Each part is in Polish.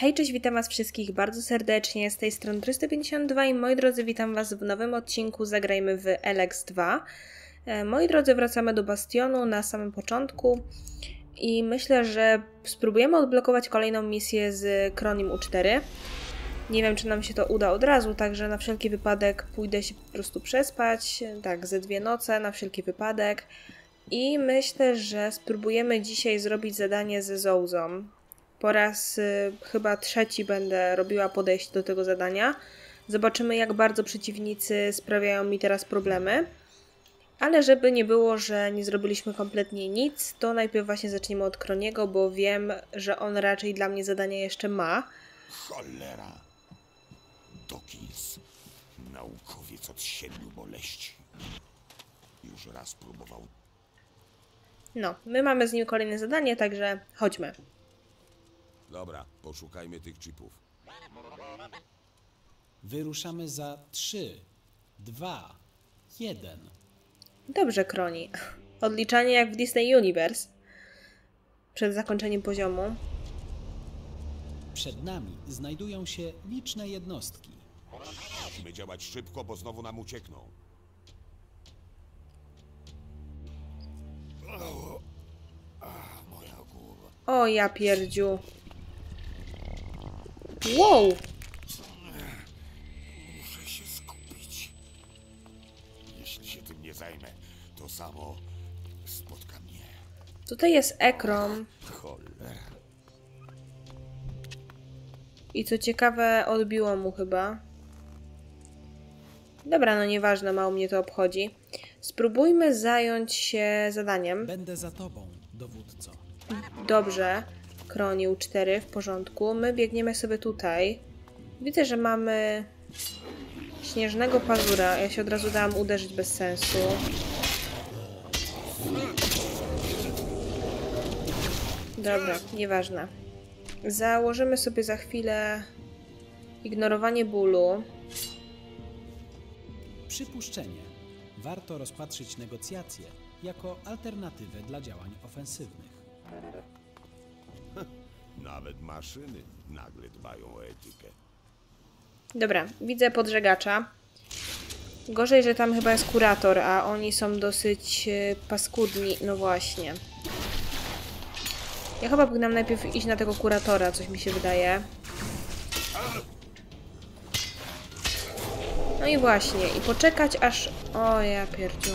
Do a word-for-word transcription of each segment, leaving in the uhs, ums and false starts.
Hej, cześć, witam was wszystkich bardzo serdecznie, z tej strony Torii sto pięćdziesiąt dwa i moi drodzy, witam was w nowym odcinku Zagrajmy w Elex dwa. Moi drodzy, wracamy do Bastionu na samym początku i myślę, że spróbujemy odblokować kolejną misję z C R O N Y U cztery. Nie wiem, czy nam się to uda od razu, także na wszelki wypadek pójdę się po prostu przespać, tak, ze dwie noce, na wszelki wypadek. I myślę, że spróbujemy dzisiaj zrobić zadanie ze Zołzą. Po raz y, chyba trzeci będę robiła podejście do tego zadania. Zobaczymy, jak bardzo przeciwnicy sprawiają mi teraz problemy. Ale żeby nie było, że nie zrobiliśmy kompletnie nic, to najpierw właśnie zaczniemy od Croniego, bo wiem, że on raczej dla mnie zadania jeszcze ma. Cholera! Dokis, naukowiec od siedmiu boleści. Już raz próbował. No, my mamy z nim kolejne zadanie, także chodźmy. Dobra, poszukajmy tych chipów. Wyruszamy za trzy, dwa, jeden. Dobrze, Crony. Odliczanie jak w Disney Universe. Przed zakończeniem poziomu. Przed nami znajdują się liczne jednostki. Musimy działać szybko, bo znowu nam uciekną. O, ja pierdziu. Wow! Muszę się skupić. Jeśli się tym nie zajmę, to samo spotka mnie. Tutaj jest Ekrom. Cholera. I co ciekawe, odbiło mu chyba. Dobra, no nieważne, mało mnie to obchodzi. Spróbujmy zająć się zadaniem. Będę za tobą, dowódco. Dobrze. C R O N Y U cztery, w porządku. My biegniemy sobie tutaj. Widzę, że mamy śnieżnego pazura. Ja się od razu dałam uderzyć bez sensu. Dobra, nieważne. Założymy sobie za chwilę ignorowanie bólu. Przypuszczenie. Warto rozpatrzyć negocjacje jako alternatywę dla działań ofensywnych. Nawet maszyny nagle dbają o etykę. Dobra, widzę podżegacza. Gorzej, że tam chyba jest kurator, a oni są dosyć paskudni. No właśnie. Ja chyba powinnam najpierw iść na tego kuratora, coś mi się wydaje. No i właśnie, i poczekać aż... O, ja pierdziu.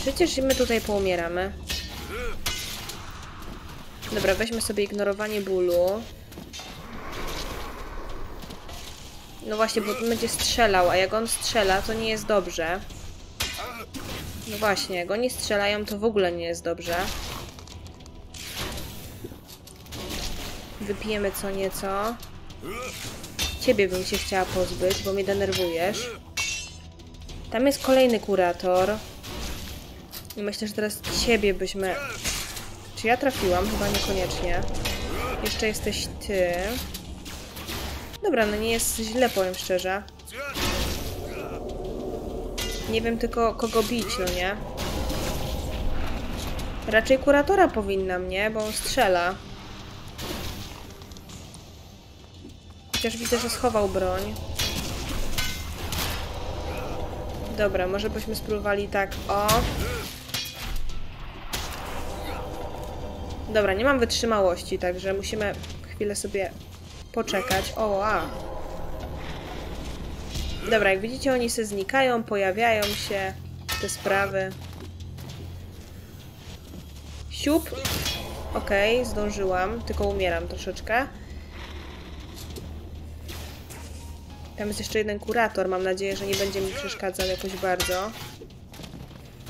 Przecież my tutaj poumieramy. Dobra, weźmy sobie ignorowanie bólu. No właśnie, bo będzie strzelał, a jak on strzela, to nie jest dobrze. No właśnie, jak oni strzelają, to w ogóle nie jest dobrze. Wypijemy co nieco. Ciebie bym się chciała pozbyć, bo mnie denerwujesz. Tam jest kolejny kurator. I myślę, że teraz ciebie byśmy... Czy ja trafiłam? Chyba niekoniecznie. Jeszcze jesteś ty. Dobra, no nie jest źle, powiem szczerze. Nie wiem tylko, kogo bić, no nie? Raczej kuratora powinna mnie, bo on strzela. Chociaż widzę, że schował broń. Dobra, może byśmy spróbowali tak, o... Dobra, nie mam wytrzymałości, także musimy chwilę sobie poczekać. O, a. Dobra, jak widzicie, oni się znikają, pojawiają się te sprawy. Siup. Okej, okay, zdążyłam, tylko umieram troszeczkę. Tam jest jeszcze jeden kurator, mam nadzieję, że nie będzie mi przeszkadzał jakoś bardzo.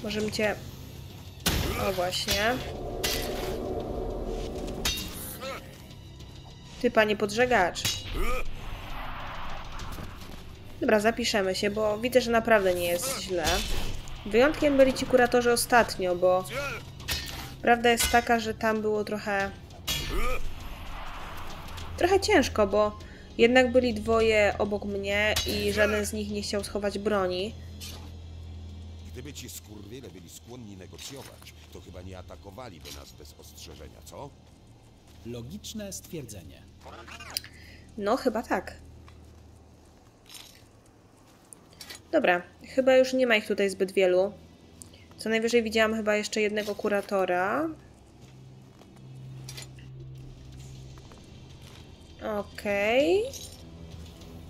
Możemy cię... O, właśnie. Ty, panie podżegacz. Dobra, zapiszemy się, bo widzę, że naprawdę nie jest źle. Wyjątkiem byli ci kuratorzy ostatnio, bo... Prawda jest taka, że tam było trochę... Trochę ciężko, bo... Jednak byli dwoje obok mnie i żaden z nich nie chciał schować broni. Gdyby ci skurwiele byli skłonni negocjować, to chyba nie atakowaliby nas bez ostrzeżenia, co? Logiczne stwierdzenie. No, chyba tak. Dobra, chyba już nie ma ich tutaj zbyt wielu. Co najwyżej widziałam chyba jeszcze jednego kuratora. Okej. Okay.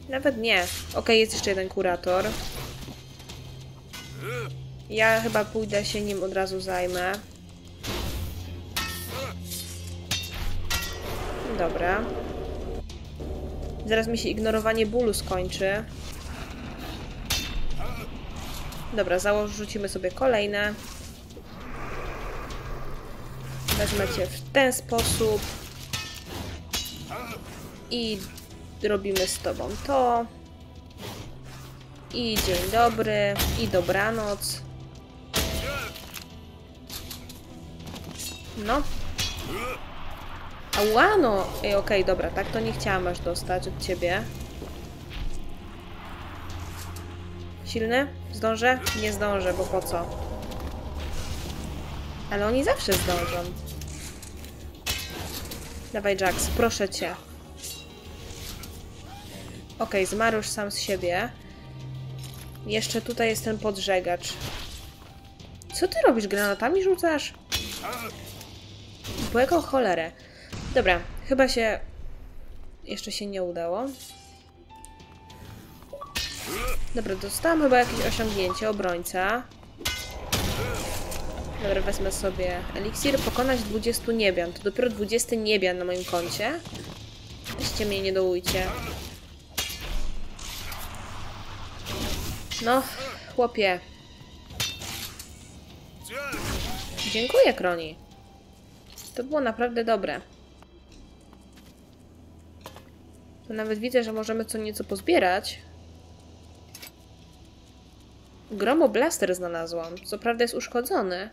Nawet nie. Okej, okay, jest jeszcze jeden kurator. Ja chyba pójdę się nim od razu zajmę. Dobra. Zaraz mi się ignorowanie bólu skończy. Dobra, założymy sobie kolejne. Wezmę cię w ten sposób. I robimy z tobą to. I dzień dobry. I dobranoc. No. Ała, no. Ej, okej, dobra, tak to nie chciałam aż dostać od ciebie. Silny? Zdążę? Nie zdążę, bo po co? Ale oni zawsze zdążą. Dawaj, Jax, proszę cię. Okej, okay, zmarł już sam z siebie. Jeszcze tutaj jest ten podżegacz. Co ty robisz? Granatami rzucasz? Bo jaką cholerę. Dobra, chyba się... Jeszcze się nie udało. Dobra, dostałam chyba jakieś osiągnięcie, obrońca. Dobra, wezmę sobie eliksir. Pokonać dwudziestu niebian. To dopiero dwudziestu niebian na moim koncie. Weźcie mnie, nie dołujcie. No, chłopie. Dziękuję, Kroni. To było naprawdę dobre. To nawet widzę, że możemy co nieco pozbierać. Gromoblaster znalazłam. Co prawda jest uszkodzony.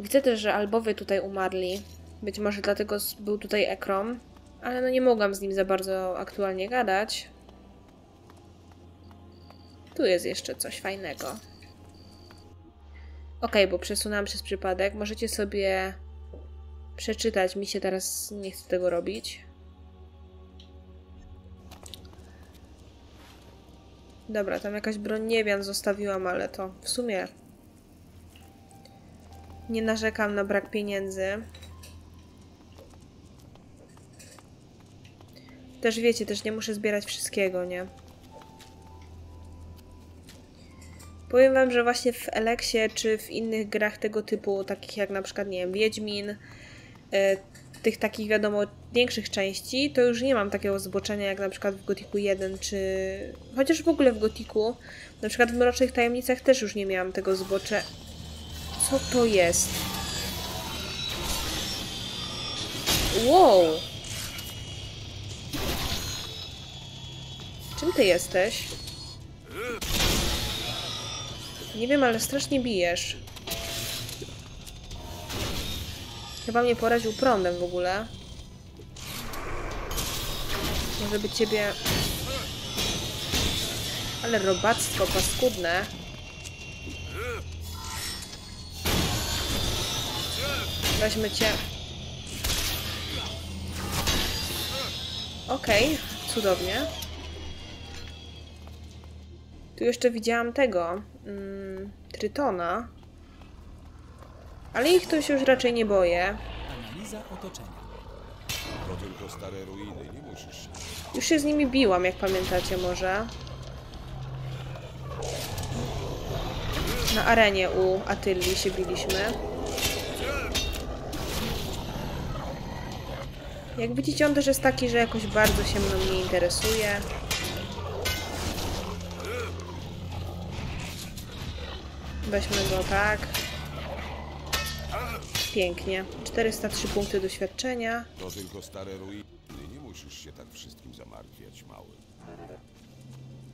Widzę też, że albowie tutaj umarli. Być może dlatego był tutaj Ekrom. Ale no nie mogłam z nim za bardzo aktualnie gadać. Tu jest jeszcze coś fajnego. Okej, okay, bo przesunęłam przez przypadek. Możecie sobie przeczytać. Mi się teraz nie chce tego robić. Dobra, tam jakaś broń niebian zostawiłam, ale to w sumie nie narzekam na brak pieniędzy. Też wiecie, też nie muszę zbierać wszystkiego, nie? Powiem wam, że właśnie w Eleksie czy w innych grach tego typu, takich jak na przykład, nie wiem, Wiedźmin, y, tych takich, wiadomo, większych części, to już nie mam takiego zboczenia jak na przykład w Gotiku jeden, czy... Chociaż w ogóle w Gotiku, na przykład w Mrocznych Tajemnicach też już nie miałam tego zbocze... Co to jest? Wow! Czym ty jesteś? Nie wiem, ale strasznie bijesz. Chyba mnie poraził prądem w ogóle. Może by ciebie... Ale robactwo paskudne. Weźmy cię. Okej, okay, cudownie. Tu jeszcze widziałam tego... Mm, Trytona. Ale ich to się już raczej nie boję. Analiza otoczenia. To tylko stare ruiny, nie musisz. Już się z nimi biłam, jak pamiętacie może. Na arenie u Atylii się biliśmy. Jak widzicie, on też jest taki, że jakoś bardzo się mną nie interesuje. Weźmy go tak. Pięknie. czterysta trzy punkty doświadczenia. To tylko stare ruiny. Nie musisz się tak wszystkim zamartwiać, mały.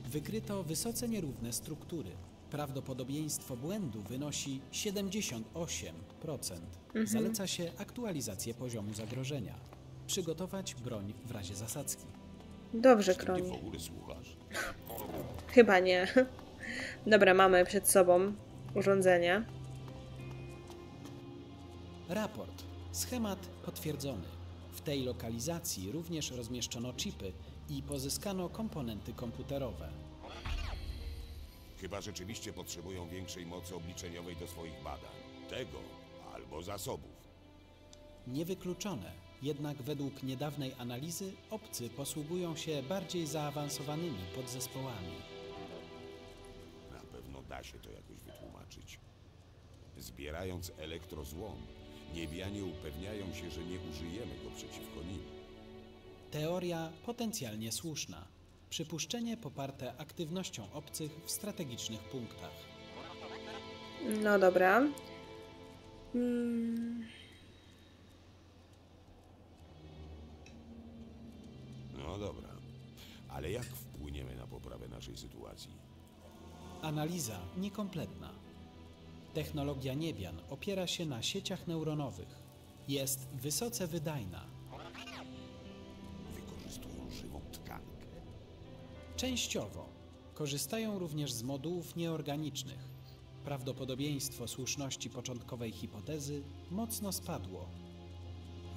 Wykryto wysoce nierówne struktury. Prawdopodobieństwo błędu wynosi siedemdziesiąt osiem procent. Mhm. Zaleca się aktualizację poziomu zagrożenia. Przygotować broń w razie zasadzki. Dobrze, Kroni. W ogóle słuchasz? Chyba nie. Dobra, mamy przed sobą urządzenie. Raport. Schemat potwierdzony. W tej lokalizacji również rozmieszczono chipy i pozyskano komponenty komputerowe. Chyba rzeczywiście potrzebują większej mocy obliczeniowej do swoich badań. Tego albo zasobów. Niewykluczone, jednak według niedawnej analizy obcy posługują się bardziej zaawansowanymi podzespołami. Na pewno da się to jakoś wytłumaczyć. Zbierając elektrozłom, niebianie upewniają się, że nie użyjemy go przeciwko nim. Teoria potencjalnie słuszna. Przypuszczenie poparte aktywnością obcych w strategicznych punktach. No dobra. Hmm. No dobra. Ale jak wpłyniemy na poprawę naszej sytuacji? Analiza niekompletna. Technologia niebian opiera się na sieciach neuronowych. Jest wysoce wydajna. Wykorzystują żywą tkankę. Częściowo. Korzystają również z modułów nieorganicznych. Prawdopodobieństwo słuszności początkowej hipotezy mocno spadło.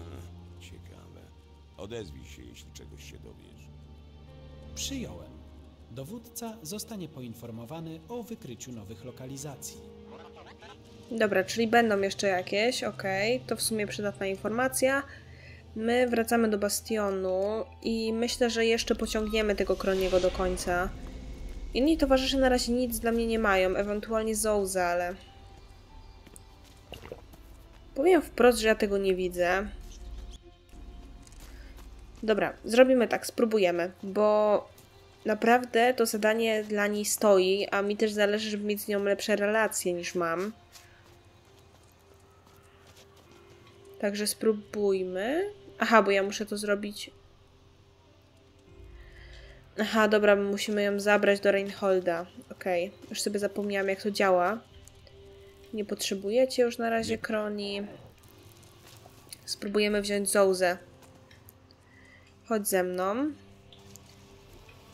Ach, ciekawe. Odezwij się, jeśli czegoś się dowiesz. Przyjąłem. Dowódca zostanie poinformowany o wykryciu nowych lokalizacji. Dobra, czyli będą jeszcze jakieś, okej. To w sumie przydatna informacja. My wracamy do bastionu i myślę, że jeszcze pociągniemy tego Kroniego do końca. Inni towarzysze na razie nic dla mnie nie mają, ewentualnie Zołza, ale... powiem wprost, że ja tego nie widzę. Dobra, zrobimy tak, spróbujemy, bo naprawdę to zadanie dla niej stoi, a mi też zależy, żeby mieć z nią lepsze relacje niż mam. Także spróbujmy. Aha, bo ja muszę to zrobić. Aha, dobra, musimy ją zabrać do Reinholda. Okej, okay. Już sobie zapomniałam, jak to działa. Nie potrzebujecie już na razie Kroni. Spróbujemy wziąć Zołzę. Chodź ze mną.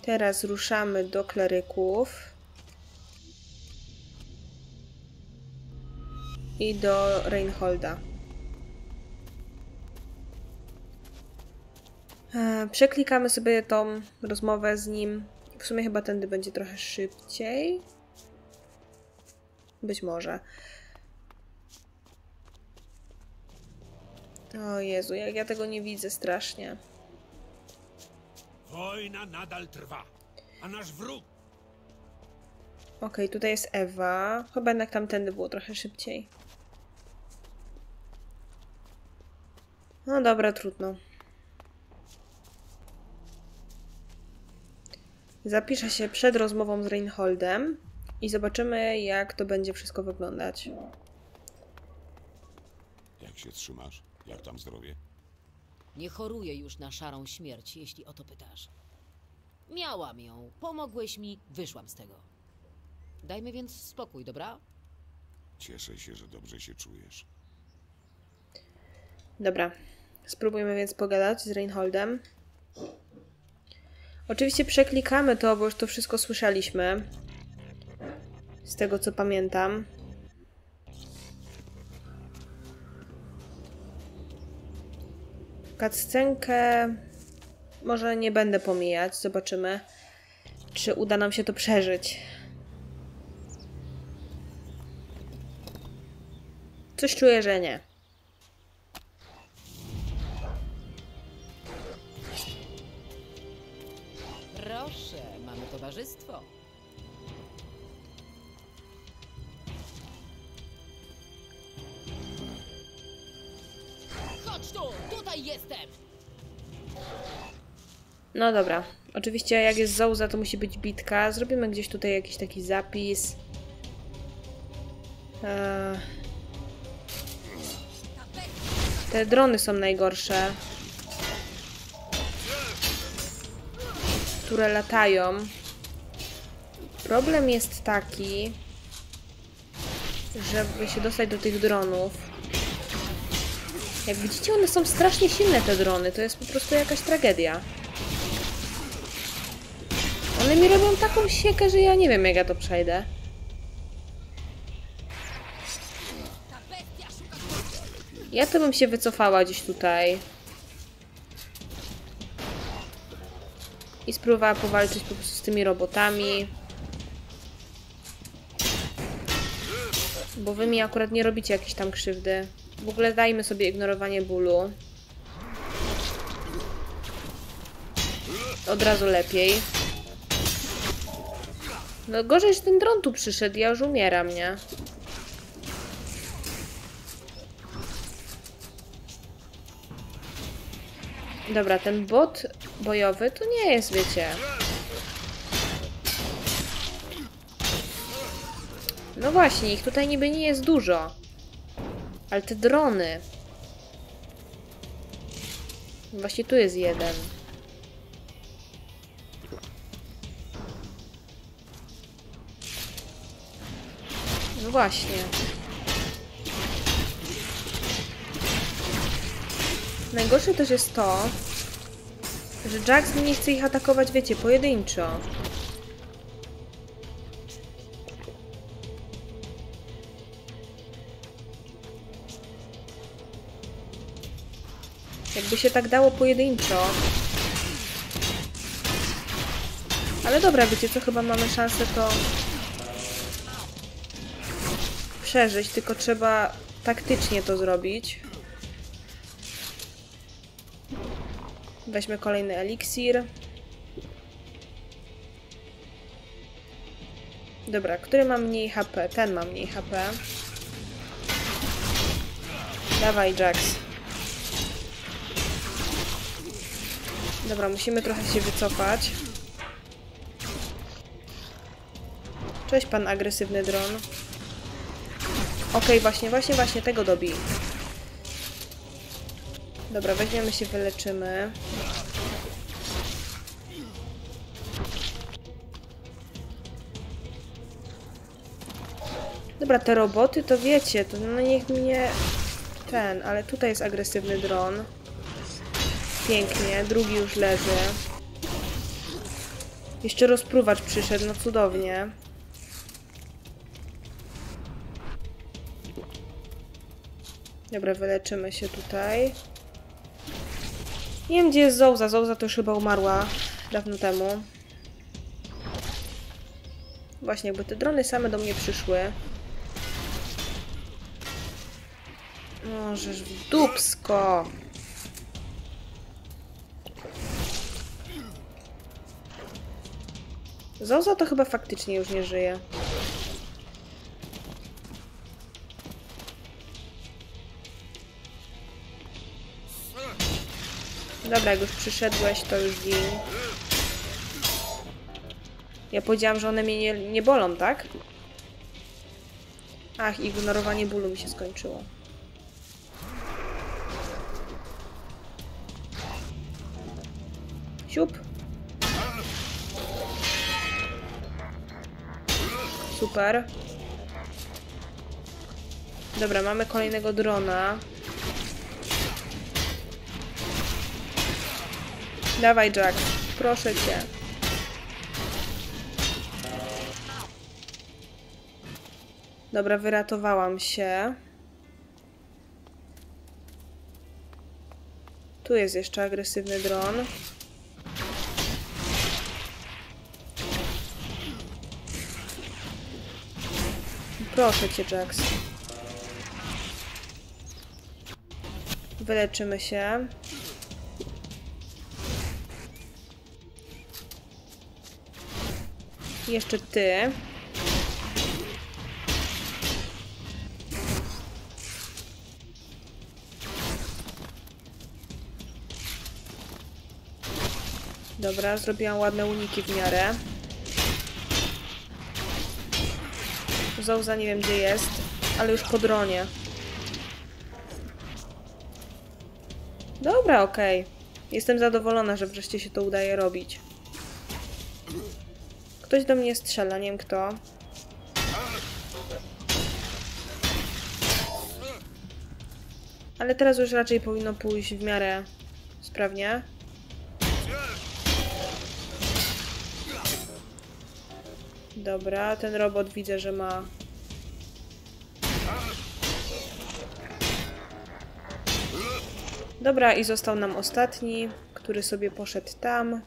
Teraz ruszamy do kleryków. I do Reinholda. Przeklikamy sobie tą rozmowę z nim. W sumie chyba tędy będzie trochę szybciej. Być może. O Jezu, jak ja tego nie widzę strasznie. Wojna nadal trwa, a nasz wróg... Okej, tutaj jest Ewa. Chyba jednak tamtędy było trochę szybciej. No dobra, trudno. Zapiszę się przed rozmową z Reinholdem i zobaczymy, jak to będzie wszystko wyglądać. Jak się trzymasz? Jak tam zdrowie? Nie choruję już na szarą śmierć, jeśli o to pytasz. Miałam ją, pomogłeś mi, wyszłam z tego. Dajmy więc spokój, dobra? Cieszę się, że dobrze się czujesz. Dobra, spróbujmy więc pogadać z Reinholdem. Oczywiście przeklikamy to, bo już to wszystko słyszeliśmy. Z tego, co pamiętam. Cutscenkę może nie będę pomijać. Zobaczymy, czy uda nam się to przeżyć. Coś czuję, że nie. Proszę, mamy towarzystwo. Chodź tu, tutaj jestem. No dobra. Oczywiście jak jest Zołza, to musi być bitka. Zrobimy gdzieś tutaj jakiś taki zapis. Eee... Te drony są najgorsze, które latają. Problem jest taki, żeby się dostać do tych dronów. Jak widzicie, one są strasznie silne, te drony. To jest po prostu jakaś tragedia. One mi robią taką siekę, że ja nie wiem, jak ja to przejdę. Ja to bym się wycofała gdzieś tutaj. I spróbowała powalczyć po prostu z tymi robotami. Bo wy mi akurat nie robicie jakiejś tam krzywdy. W ogóle dajmy sobie ignorowanie bólu. Od razu lepiej. No gorzej, że ten dron tu przyszedł. Ja już umieram, nie? Dobra, ten bot bojowy to nie jest, wiecie... No właśnie, ich tutaj niby nie jest dużo. Ale te drony... Właśnie tu jest jeden. No właśnie. Najgorsze też jest to, że Jax nie chce ich atakować, wiecie, pojedynczo. Jakby się tak dało pojedynczo. Ale dobra, wiecie co, chyba mamy szansę to przeżyć, tylko trzeba taktycznie to zrobić. Weźmy kolejny eliksir. Dobra, który ma mniej H P? Ten ma mniej H P. Dawaj, Jax. Dobra, musimy trochę się wycofać. Cześć, pan agresywny dron. Okej, właśnie, właśnie, właśnie, tego dobij. Dobra, weźmiemy się, wyleczymy. Dobra, te roboty to wiecie, to no niech mnie... Ten, ale tutaj jest agresywny dron. Pięknie, drugi już leży. Jeszcze rozpruwacz przyszedł, no cudownie. Dobra, wyleczymy się tutaj. Nie wiem, gdzie jest Zołza. Zołza to już chyba umarła dawno temu. Właśnie, jakby te drony same do mnie przyszły. Możesz w dupsko! Zołza to chyba faktycznie już nie żyje. Dobra, jak już przyszedłeś, to już gin. Ja powiedziałam, że one mnie nie, nie bolą, tak? Ach, ignorowanie bólu mi się skończyło. Siup. Super. Dobra, mamy kolejnego drona. Dawaj, Jack, proszę cię. Dobra, wyratowałam się. Tu jest jeszcze agresywny dron. Proszę cię, Jax. Wyleczymy się. Jeszcze ty. Dobra, zrobiłam ładne uniki w miarę. Zołza nie wiem gdzie jest, ale już po dronie. Dobra, okej. Okay. Jestem zadowolona, że wreszcie się to udaje robić. Ktoś do mnie strzela, nie wiem kto. Ale teraz już raczej powinno pójść w miarę sprawnie. Dobra, ten robot widzę, że ma... Dobra, i został nam ostatni, który sobie poszedł tam.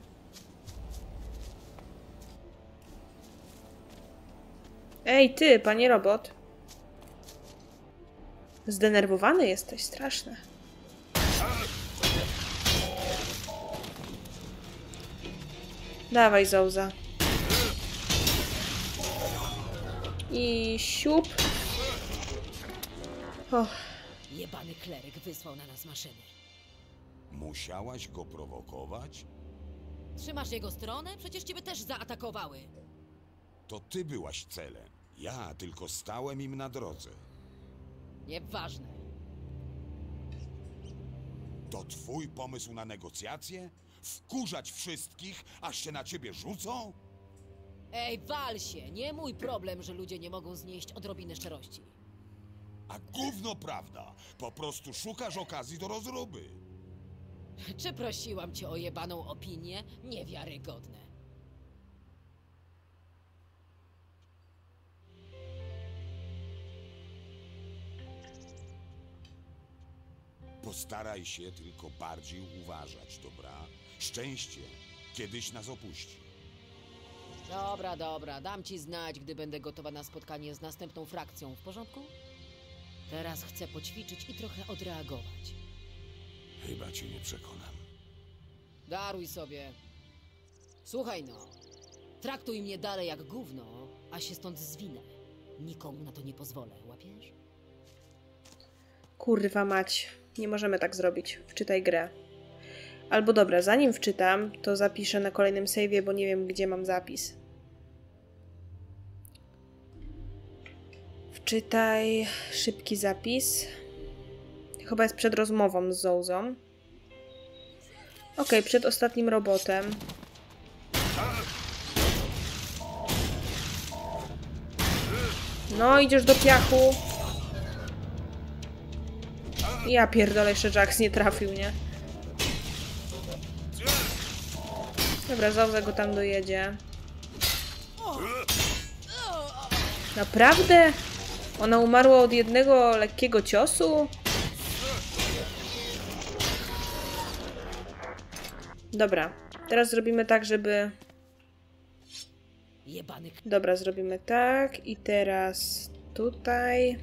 Ej, ty, panie robot. Zdenerwowany jesteś, straszne. Dawaj, Zołza. I siup. Och. Jebany kleryk wysłał na nas maszyny. Musiałaś go prowokować? Trzymasz jego stronę? Przecież ciebie też zaatakowały. To ty byłaś celem. Ja tylko stałem im na drodze. Nieważne. To twój pomysł na negocjacje? Wkurzać wszystkich, aż się na ciebie rzucą? Ej, wal się! Nie mój problem, że ludzie nie mogą znieść odrobiny szczerości. A gówno prawda! Po prostu szukasz okazji do rozruby. Czy prosiłam cię o jebaną opinię? Niewiarygodne. Postaraj się tylko bardziej uważać, dobra? Szczęście kiedyś nas opuści. Dobra, dobra. Dam ci znać, gdy będę gotowa na spotkanie z następną frakcją. W porządku? Teraz chcę poćwiczyć i trochę odreagować. Chyba cię nie przekonam. Daruj sobie. Słuchaj no. Traktuj mnie dalej jak gówno, a się stąd zwinę. Nikomu na to nie pozwolę, łapiesz? Kurwa mać. Nie możemy tak zrobić. Wczytaj grę. Albo dobra, zanim wczytam, to zapiszę na kolejnym save'ie, bo nie wiem, gdzie mam zapis. Wczytaj szybki zapis. Chyba jest przed rozmową z Zołzą. Ok, przed ostatnim robotem. No, idziesz do piachu. Ja pierdolę, jeszcze Jax nie trafił, nie? Dobra, Zołza go tam dojedzie. Naprawdę? Ona umarła od jednego lekkiego ciosu? Dobra, teraz zrobimy tak, żeby... Dobra, zrobimy tak i teraz tutaj...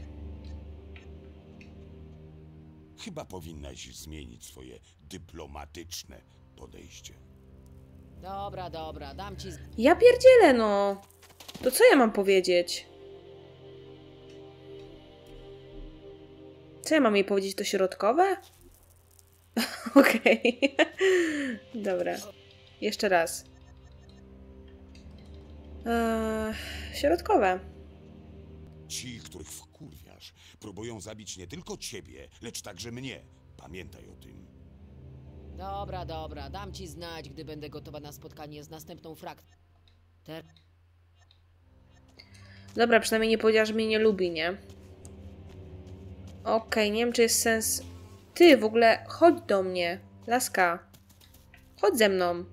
Chyba powinnaś zmienić swoje dyplomatyczne podejście. Dobra, dobra, dam ci... Ja pierdzielę, no! To co ja mam powiedzieć? Co ja mam jej powiedzieć? To środkowe? Okej. Dobra. Jeszcze raz. Eee, środkowe. Ci, których wkurwiasz, próbują zabić nie tylko ciebie, lecz także mnie. Pamiętaj o tym. Dobra, dobra. Dam ci znać, gdy będę gotowa na spotkanie z następną frakcją. Ter... Dobra, przynajmniej nie powiedziała, że mnie nie lubi, nie? Okej, okay, nie wiem, czy jest sens... Ty, w ogóle chodź do mnie, laska. Chodź ze mną.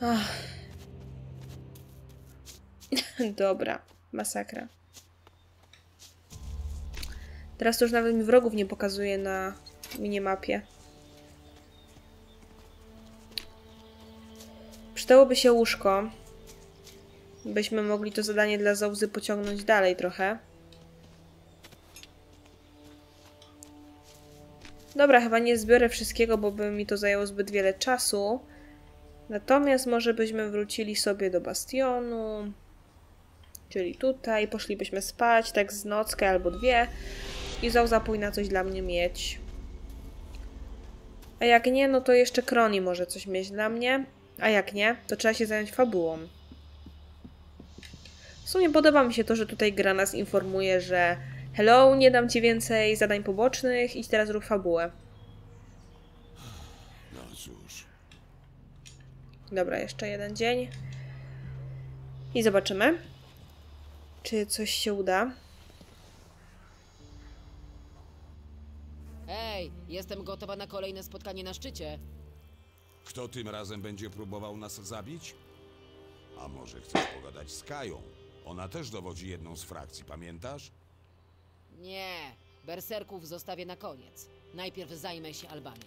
Ach. Dobra, masakra. Teraz to już nawet mi wrogów nie pokazuje na minimapie. Przydałoby się łóżko. Byśmy mogli to zadanie dla Zołzy pociągnąć dalej trochę. Dobra, chyba nie zbiorę wszystkiego, bo by mi to zajęło zbyt wiele czasu. Natomiast może byśmy wrócili sobie do bastionu. Czyli tutaj. Poszlibyśmy spać, tak z nockę albo dwie. I Zołza powinna coś dla mnie mieć. A jak nie, no to jeszcze Kroni może coś mieć dla mnie. A jak nie, to trzeba się zająć fabułą. W sumie podoba mi się to, że tutaj gra nas informuje, że hello, nie dam ci więcej zadań pobocznych, idź teraz rób fabułę. No cóż. Dobra, jeszcze jeden dzień. I zobaczymy, czy coś się uda. Ej, jestem gotowa na kolejne spotkanie na szczycie. Kto tym razem będzie próbował nas zabić? A może chcesz pogadać z Kają? Ona też dowodzi jedną z frakcji, pamiętasz? Nie, Berserków zostawię na koniec. Najpierw zajmę się Albanią.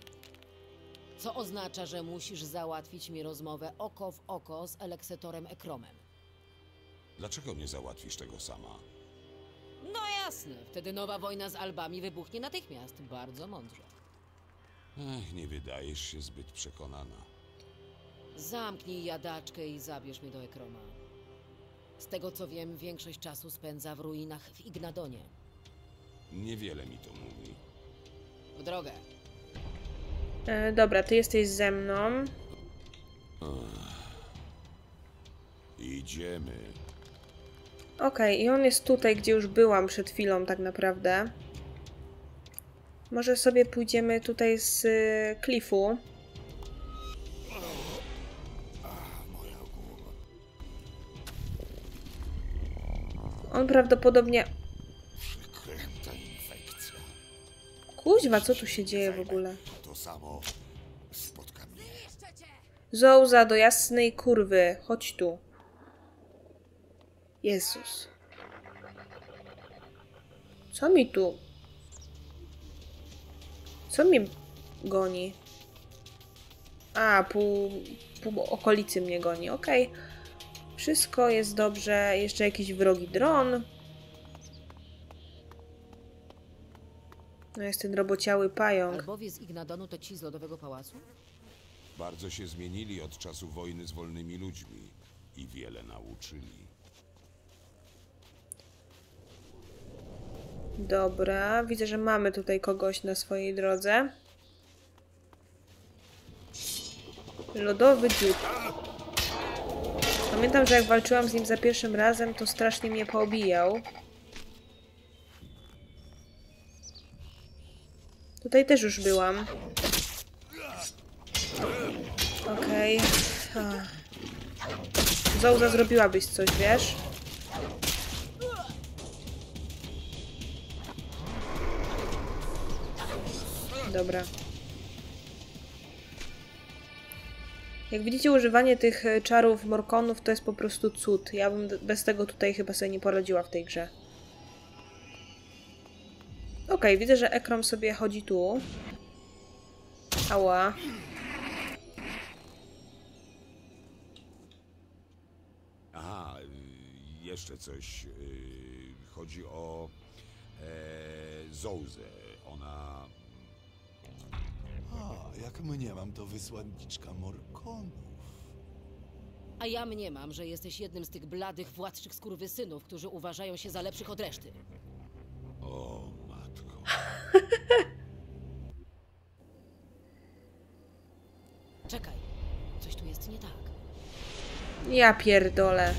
Co oznacza, że musisz załatwić mi rozmowę oko w oko z Eleksetorem Ekromem. Dlaczego nie załatwisz tego sama? No jasne, wtedy nowa wojna z Albami wybuchnie natychmiast. Bardzo mądrze. Ech, nie wydajesz się zbyt przekonana. Zamknij jadaczkę i zabierz mnie do Ekroma. Z tego co wiem, większość czasu spędza w ruinach w Ignadonie. Niewiele mi to mówi. W drogę. E, dobra, ty jesteś ze mną. Ech. Idziemy. Okej, okay, i on jest tutaj, gdzie już byłam przed chwilą tak naprawdę. Może sobie pójdziemy tutaj z y, klifu. On prawdopodobnie... Kuźwa, co tu się dzieje w ogóle? Zołza do jasnej kurwy, chodź tu. Jezus. Co mi tu? Co mi goni? A, pół, pół okolicy mnie goni, okej. Okay. Wszystko jest dobrze. Jeszcze jakiś wrogi dron. No jest ten robociały pająk. Albowie z Ignadonu to ci z Lodowego Pałacu? Bardzo się zmienili od czasu wojny z wolnymi ludźmi. I wiele nauczyli. Dobra, widzę, że mamy tutaj kogoś na swojej drodze. Lodowy dziób. Pamiętam, że jak walczyłam z nim za pierwszym razem, to strasznie mnie poobijał. Tutaj też już byłam. Okej. Okay. Zołza, zrobiłabyś coś, wiesz? Dobra. Jak widzicie, używanie tych czarów morkonów to jest po prostu cud. Ja bym bez tego tutaj chyba sobie nie poradziła w tej grze. Okej, okay, widzę, że Ekrom sobie chodzi tu. Ała. Aha, jeszcze coś. Chodzi o e, Zołzę. Ona... A, jak mniemam, to wysłanniczka Morkonów. A ja mniemam, że jesteś jednym z tych bladych, władczych skurwysynów, którzy uważają się za lepszych od reszty. O, matko. Czekaj, coś tu jest nie tak. Ja pierdolę.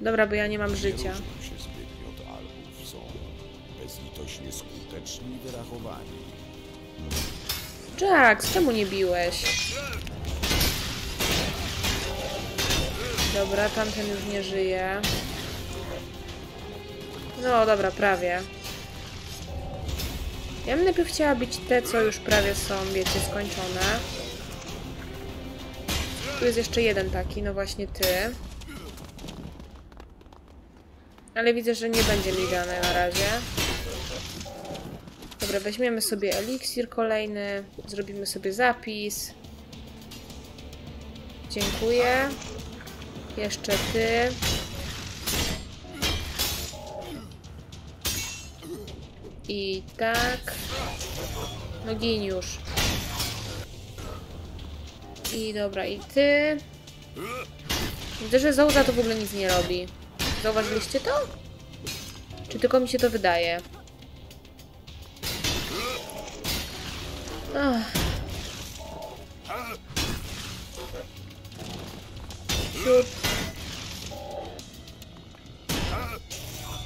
Dobra, bo ja nie mam życia. Jax, czemu nie biłeś? Dobra, tamten już nie żyje. No dobra, prawie. Ja bym najpierw chciała bić te, co już prawie są, wiecie, skończone. Tu jest jeszcze jeden taki, no właśnie ty. Ale widzę, że nie będzie migane na razie. Dobra, weźmiemy sobie eliksir kolejny. Zrobimy sobie zapis. Dziękuję. Jeszcze ty. I tak. No gin już. I dobra, i ty. Widzę, że Zołza to w ogóle nic nie robi. Zauważyliście to? Czy tylko mi się to wydaje? Ach.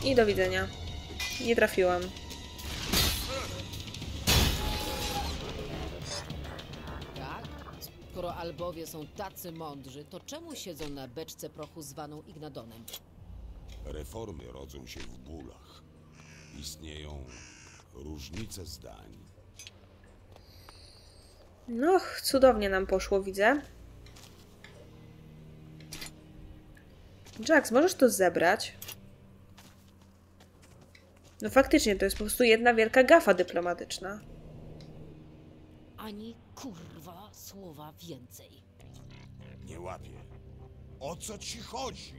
I do widzenia. Nie trafiłam. Tak? Skoro Albowie są tacy mądrzy, to czemu siedzą na beczce prochu zwaną Ignadonem? Reformy rodzą się w bólach. Istnieją różnice zdań. No, cudownie nam poszło, widzę. Jax, możesz to zebrać? No faktycznie, to jest po prostu jedna wielka gafa dyplomatyczna. Ani kurwa słowa więcej. Nie łapię. O co ci chodzi?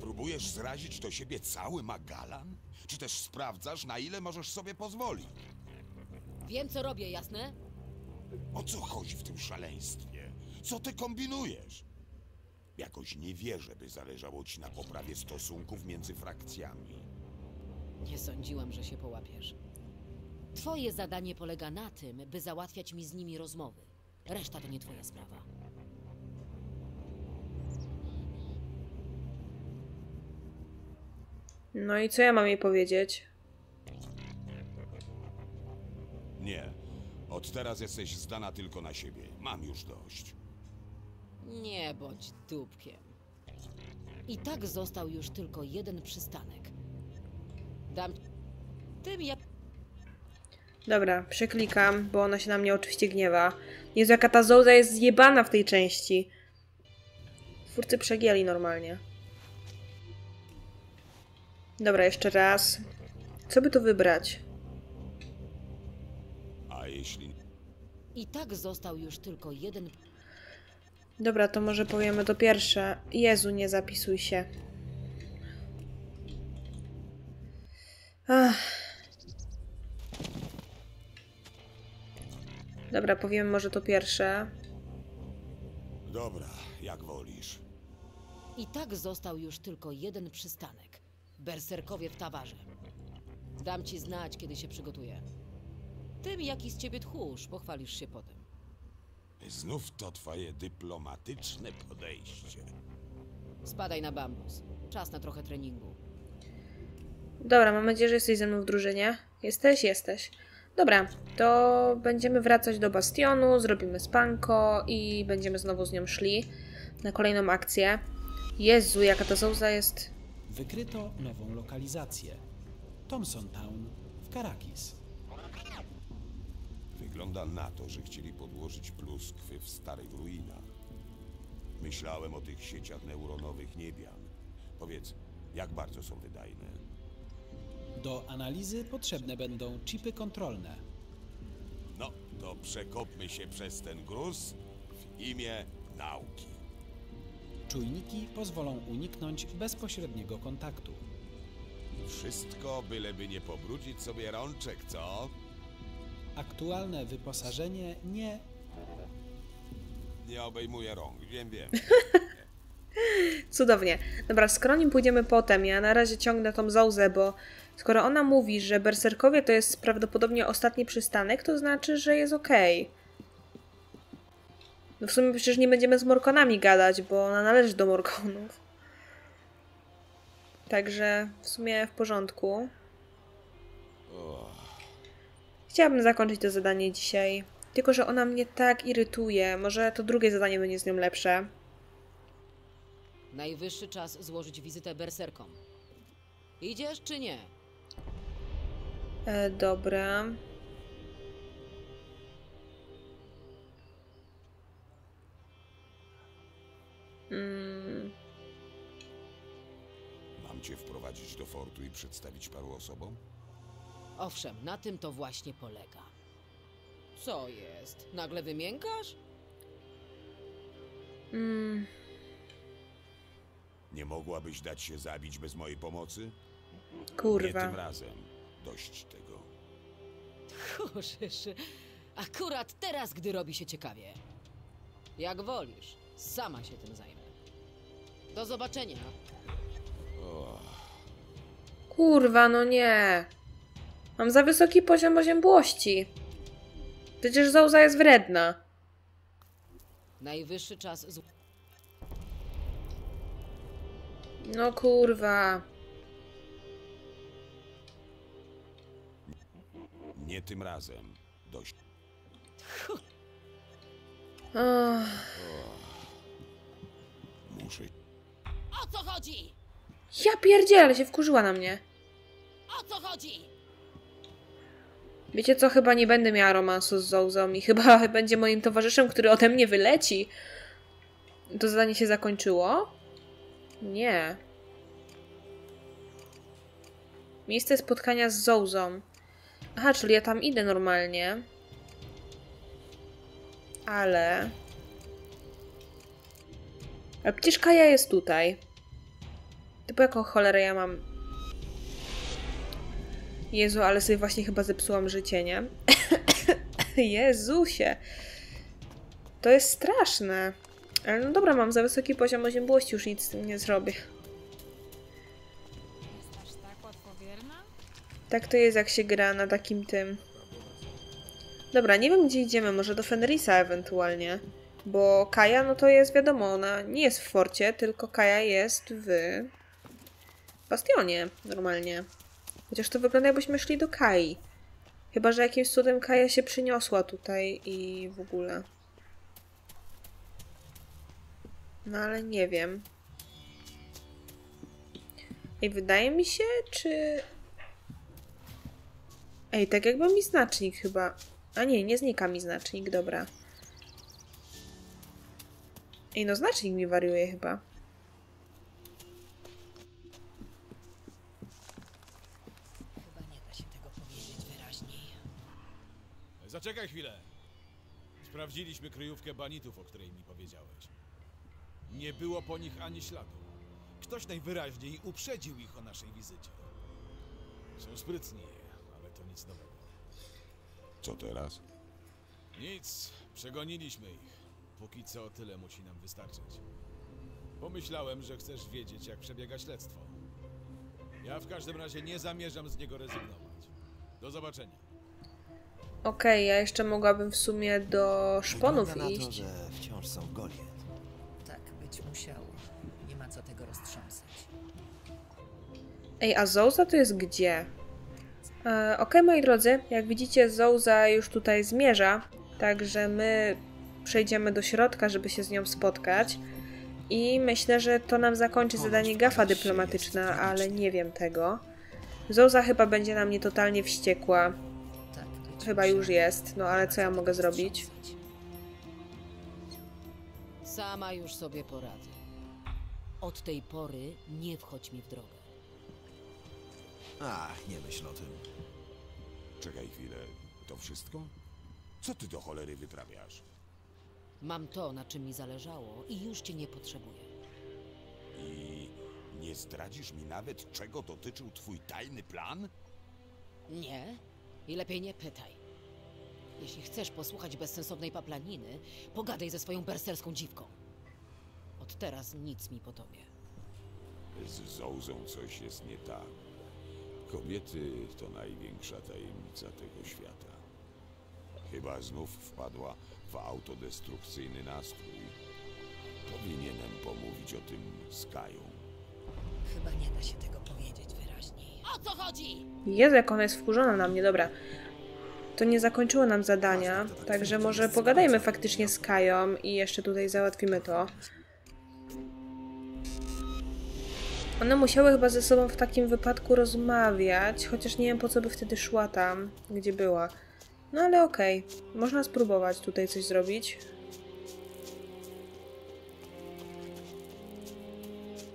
Próbujesz zrazić do siebie cały Magalan? Czy też sprawdzasz, na ile możesz sobie pozwolić? Wiem, co robię, jasne? O co chodzi w tym szaleństwie? Co ty kombinujesz? Jakoś nie wierzę, by zależało ci na poprawie stosunków między frakcjami. Nie sądziłam, że się połapiesz. Twoje zadanie polega na tym, by załatwiać mi z nimi rozmowy. Reszta to nie twoja sprawa. No i co ja mam jej powiedzieć? Nie. Od teraz jesteś zdana tylko na siebie. Mam już dość. Nie bądź dupkiem. I tak został już tylko jeden przystanek. Dam tym ja... Dobra, przeklikam, bo ona się na mnie oczywiście gniewa. Jezu, jaka ta Zołza jest zjebana w tej części. Twórcy przegięli normalnie. Dobra, jeszcze raz. Co by tu wybrać? A jeśli... I tak został już tylko jeden... Dobra, to może powiemy to pierwsze. Jezu, nie zapisuj się. Ach. Dobra, powiemy może to pierwsze. Dobra, jak wolisz. I tak został już tylko jeden przystanek. Berserkowie w Tawarze. Dam ci znać, kiedy się przygotuję. Tym, jaki z ciebie tchórz, pochwalisz się potem. Znów to twoje dyplomatyczne podejście. Spadaj na bambus. Czas na trochę treningu. Dobra, mam nadzieję, że jesteś ze mną w drużynie. Jesteś? Jesteś. Dobra, to będziemy wracać do bastionu, zrobimy spanko i będziemy znowu z nią szli na kolejną akcję. Jezu, jaka ta Zołza jest... Wykryto nową lokalizację. Thompson Town w Caracas. Wygląda na to, że chcieli podłożyć pluskwy w starych ruinach. Myślałem o tych sieciach neuronowych niebian. Powiedz, jak bardzo są wydajne? Do analizy potrzebne będą chipy kontrolne. No, to przekopmy się przez ten gruz w imię nauki. Czujniki pozwolą uniknąć bezpośredniego kontaktu. Wszystko, byleby nie pobrudzić sobie rączek, co? Aktualne wyposażenie nie... Nie obejmuje rąk, wiem, wiem. Cudownie. Dobra, z Kronim pójdziemy potem. Ja na razie ciągnę tą Zołzę, bo skoro ona mówi, że berserkowie to jest prawdopodobnie ostatni przystanek, to znaczy, że jest okej. Okay. No w sumie przecież nie będziemy z Morkonami gadać, bo ona należy do Morkonów. Także w sumie w porządku. Chciałabym zakończyć to zadanie dzisiaj. Tylko, że ona mnie tak irytuje. Może to drugie zadanie będzie z nią lepsze. Najwyższy czas złożyć wizytę berserkom. Idziesz czy nie? E, dobra. Mm. Mam cię wprowadzić do fortu i przedstawić paru osobom? Owszem, na tym to właśnie polega. Co jest? Nagle wymiękasz? Mm. Nie mogłabyś dać się zabić bez mojej pomocy? Kurwa. Nie tym razem. Dość tego. Chuszysz. Akurat teraz, gdy robi się ciekawie. Jak wolisz. Sama się tym zajmę. Do zobaczenia. Oh. Kurwa, no nie. Mam za wysoki poziom oziębłości. Przecież Zołza jest wredna. Najwyższy czas... Z... No kurwa. Nie tym razem. Dość. Oh. Muszę... O co chodzi? Ja pierdzielę, się wkurzyła na mnie. O co chodzi? Wiecie co, chyba nie będę miała romansu z Zołzą i chyba będzie moim towarzyszem, który ode mnie wyleci. To zadanie się zakończyło. Nie. Miejsce spotkania z Zołzą. Aha, czyli ja tam idę normalnie. Ale... Ale przecież Kaja jest tutaj. Typu jaką cholerę ja mam... Jezu, ale sobie właśnie chyba zepsułam życie, nie? Jezusie! To jest straszne. Ale no dobra, mam za wysoki poziom oziębłości, już nic nie zrobię. Tak to jest, jak się gra na takim tym. Dobra, nie wiem gdzie idziemy, może do Fenrisa ewentualnie. Bo Kaja, no to jest wiadomo, ona nie jest w forcie, tylko Kaja jest w... bastionie, normalnie. Chociaż to wygląda jakbyśmy szli do Kai. Chyba że jakimś cudem Kaja się przyniosła tutaj i w ogóle. No ale nie wiem. Ej, wydaje mi się, czy... Ej, tak jakby mi znacznik chyba... A nie, nie znika mi znacznik, dobra. Ej, no znacznik mi wariuje chyba. Chyba nie da się tego powiedzieć wyraźniej. Zaczekaj chwilę. Sprawdziliśmy kryjówkę banitów, o której mi powiedziałeś. Nie było po nich ani śladu. Ktoś najwyraźniej uprzedził ich o naszej wizycie. Są sprytni, ale to nic nowego. Co teraz? Nic. Przegoniliśmy ich. Póki co tyle musi nam wystarczyć. Pomyślałem, że chcesz wiedzieć, jak przebiega śledztwo. Ja w każdym razie nie zamierzam z niego rezygnować. Do zobaczenia. Okej, okay, ja jeszcze mogłabym w sumie do szponów iść. Wygląda na to, że wciąż są golie. Tak być musiało. Nie ma co tego roztrząsać. Ej, a Zołza to jest gdzie? E, Okej, okay, moi drodzy, jak widzicie, Zołza już tutaj zmierza. Także my... przejdziemy do środka, żeby się z nią spotkać. I myślę, że to nam zakończy zadanie Gafa dyplomatyczna, ale nie wiem tego. Zołza chyba będzie na mnie totalnie wściekła. Chyba już jest, no ale co ja mogę zrobić? Sama już sobie poradzę. Od tej pory nie wchodź mi w drogę. Ach, nie myśl o tym. Czekaj chwilę, to wszystko? Co ty do cholery wytrawiasz? Mam to, na czym mi zależało i już cię nie potrzebuję. I nie zdradzisz mi nawet, czego dotyczył twój tajny plan? Nie. I lepiej nie pytaj. Jeśli chcesz posłuchać bezsensownej paplaniny, pogadaj ze swoją berserską dziwką. Od teraz nic mi po tobie. Z Zołzą coś jest nie tak. Kobiety to największa tajemnica tego świata. Chyba znów wpadła w autodestrukcyjny nastrój. Powinienem pomówić o tym z Kają. Chyba nie da się tego powiedzieć wyraźniej. O co chodzi? Jezu, jak ona jest wkurzona na mnie, dobra. To nie zakończyło nam zadania, także może pogadajmy faktycznie z Kają i jeszcze tutaj załatwimy to. One musiały chyba ze sobą w takim wypadku rozmawiać, chociaż nie wiem po co by wtedy szła tam, gdzie była. No ale okej, okay. Można spróbować tutaj coś zrobić.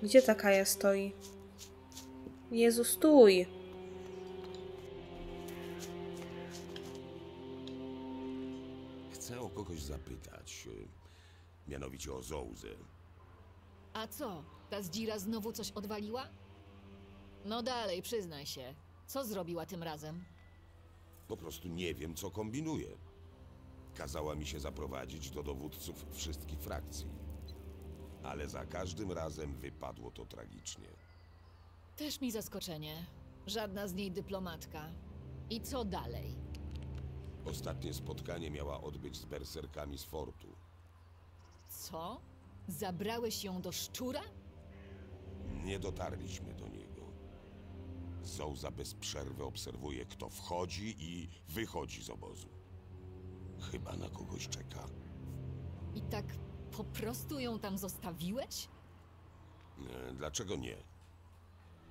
Gdzie ta Kaja stoi? Jezu, stój! Chcę o kogoś zapytać, mianowicie o Zołzę. A co? Ta zdzira znowu coś odwaliła? No dalej, przyznaj się. Co zrobiła tym razem? Po prostu nie wiem, co kombinuje. Kazała mi się zaprowadzić do dowódców wszystkich frakcji. Ale za każdym razem wypadło to tragicznie. Też mi zaskoczenie. Żadna z niej dyplomatka. I co dalej? Ostatnie spotkanie miała odbyć z berserkami z fortu. Co? Zabrałeś ją do szczura? Nie dotarliśmy do niej. Zołza bez przerwy obserwuje, kto wchodzi i wychodzi z obozu. Chyba na kogoś czeka. I tak po prostu ją tam zostawiłeś? Dlaczego nie?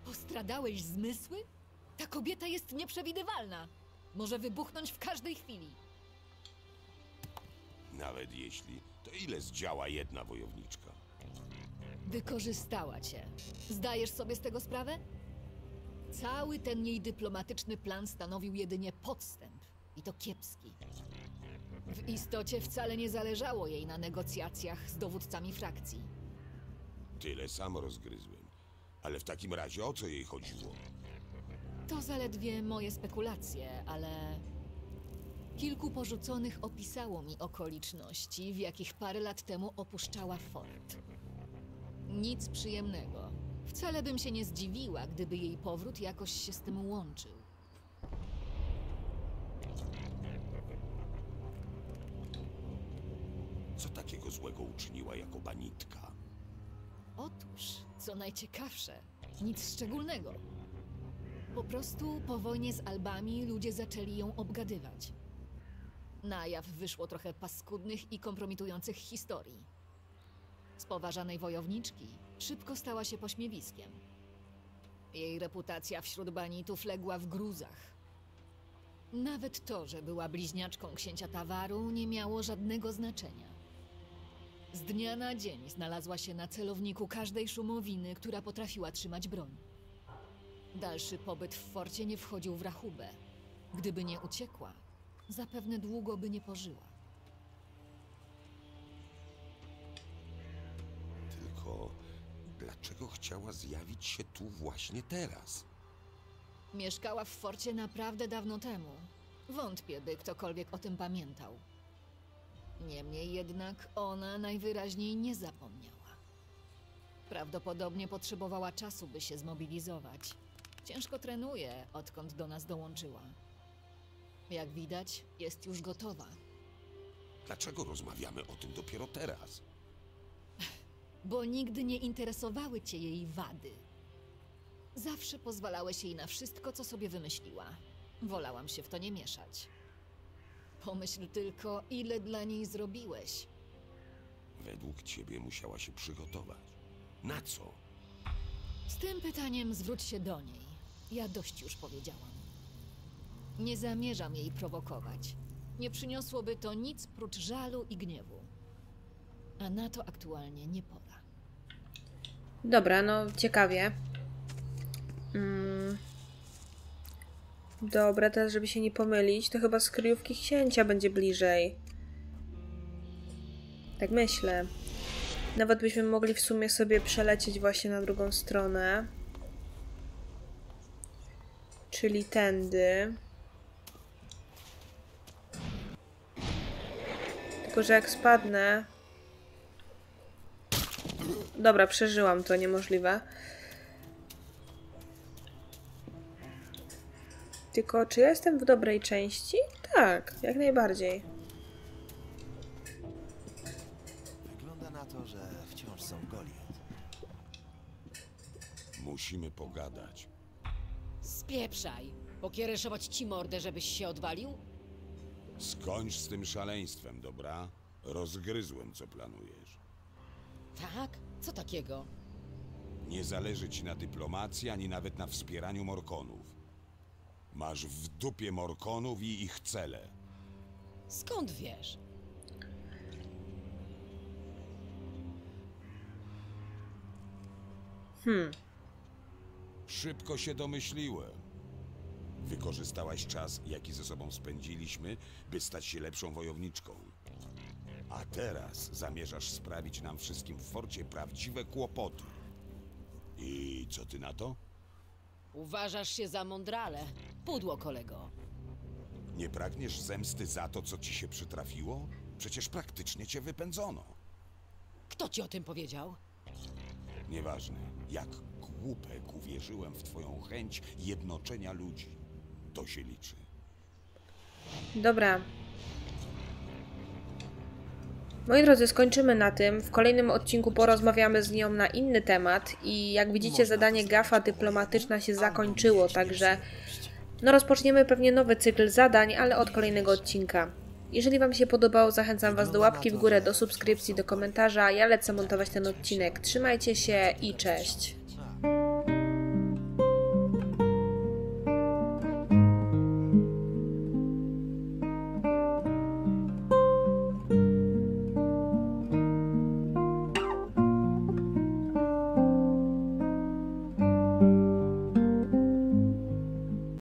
Postradałeś zmysły? Ta kobieta jest nieprzewidywalna. Może wybuchnąć w każdej chwili. Nawet jeśli, to ile zdziała jedna wojowniczka? Wykorzystała cię. Zdajesz sobie z tego sprawę? Cały ten jej dyplomatyczny plan stanowił jedynie podstęp. I to kiepski. W istocie wcale nie zależało jej na negocjacjach z dowódcami frakcji. Tyle samo rozgryzłem. Ale w takim razie o co jej chodziło? To zaledwie moje spekulacje, ale... Kilku porzuconych opisało mi okoliczności, w jakich parę lat temu opuszczała fort. Nic przyjemnego. Wcale bym się nie zdziwiła, gdyby jej powrót jakoś się z tym łączył. Co takiego złego uczyniła jako banitka? Otóż, co najciekawsze, nic szczególnego. Po prostu po wojnie z Albami ludzie zaczęli ją obgadywać. Na jaw wyszło trochę paskudnych i kompromitujących historii. Z poważanej wojowniczki szybko stała się pośmiewiskiem. Jej reputacja wśród banitów legła w gruzach. Nawet to, że była bliźniaczką księcia Tawaru, nie miało żadnego znaczenia. Z dnia na dzień znalazła się na celowniku każdej szumowiny, która potrafiła trzymać broń. Dalszy pobyt w forcie nie wchodził w rachubę. Gdyby nie uciekła, zapewne długo by nie pożyła. Tylko dlaczego chciała zjawić się tu właśnie teraz? Mieszkała w forcie naprawdę dawno temu. Wątpię, by ktokolwiek o tym pamiętał. Niemniej jednak ona najwyraźniej nie zapomniała. Prawdopodobnie potrzebowała czasu, by się zmobilizować. Ciężko trenuje, odkąd do nas dołączyła. Jak widać, jest już gotowa. Dlaczego rozmawiamy o tym dopiero teraz? Bo nigdy nie interesowały cię jej wady. Zawsze pozwalałeś jej na wszystko, co sobie wymyśliła. Wolałam się w to nie mieszać. Pomyśl tylko, ile dla niej zrobiłeś. Według ciebie musiała się przygotować. Na co? Z tym pytaniem zwróć się do niej. Ja dość już powiedziałam. Nie zamierzam jej prowokować. Nie przyniosłoby to nic prócz żalu i gniewu. A na to aktualnie nie pora. Dobra, no ciekawie. Mm. Dobra, teraz żeby się nie pomylić, to chyba z kryjówki księcia będzie bliżej. Tak myślę. Nawet byśmy mogli w sumie sobie przelecieć właśnie na drugą stronę. Czyli tędy. Tylko że jak spadnę... Dobra, przeżyłam to, niemożliwe. Tylko czy ja jestem w dobrej części? Tak, jak najbardziej. Wygląda na to, że wciąż są goli. Musimy pogadać. Spieprzaj! Pokiereszować ci mordę, żebyś się odwalił? Skończ z tym szaleństwem, dobra? Rozgryzłem, co planujesz. Tak? Co takiego? Nie zależy ci na dyplomacji, ani nawet na wspieraniu Morkonów. Masz w dupie Morkonów i ich cele. Skąd wiesz? Hmm. Szybko się domyśliłem. Wykorzystałaś czas, jaki ze sobą spędziliśmy, by stać się lepszą wojowniczką. A teraz zamierzasz sprawić nam wszystkim w forcie prawdziwe kłopoty. I co ty na to? Uważasz się za mądrale. Pudło, kolego. Nie pragniesz zemsty za to, co ci się przytrafiło? Przecież praktycznie cię wypędzono. Kto ci o tym powiedział? Nieważne. Jak głupek uwierzyłem w twoją chęć jednoczenia ludzi. To się liczy. Dobra. Moi drodzy, skończymy na tym. W kolejnym odcinku porozmawiamy z nią na inny temat i jak widzicie zadanie Gafa dyplomatyczna się zakończyło, także no rozpoczniemy pewnie nowy cykl zadań, ale od kolejnego odcinka. Jeżeli wam się podobało, zachęcam was do łapki w górę, do subskrypcji, do komentarza. Ja lecę montować ten odcinek. Trzymajcie się i cześć!